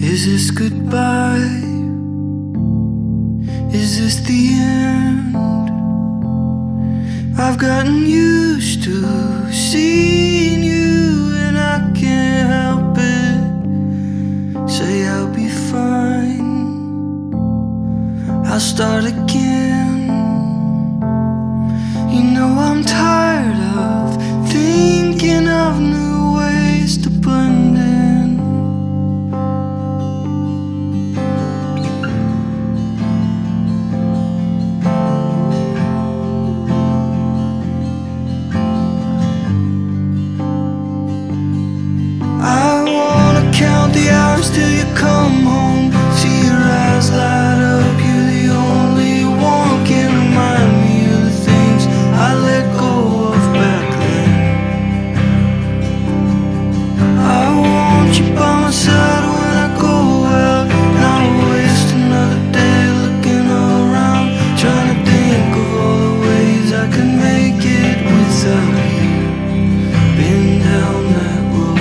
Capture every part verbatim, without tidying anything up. Is this goodbye? Is this the end? I've gotten used to seeing you and I can't help it. Say I'll be fine, I'll start again. You know I'm tired of thinking of new ways to blend in. I wanna count the hours till you come home. See your eyes light up, you're the only one can remind me I let go of back then. I want you by my side when I go out, and I waste another day looking around, trying to think of all the ways I could make it without you. Been down that road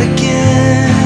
again.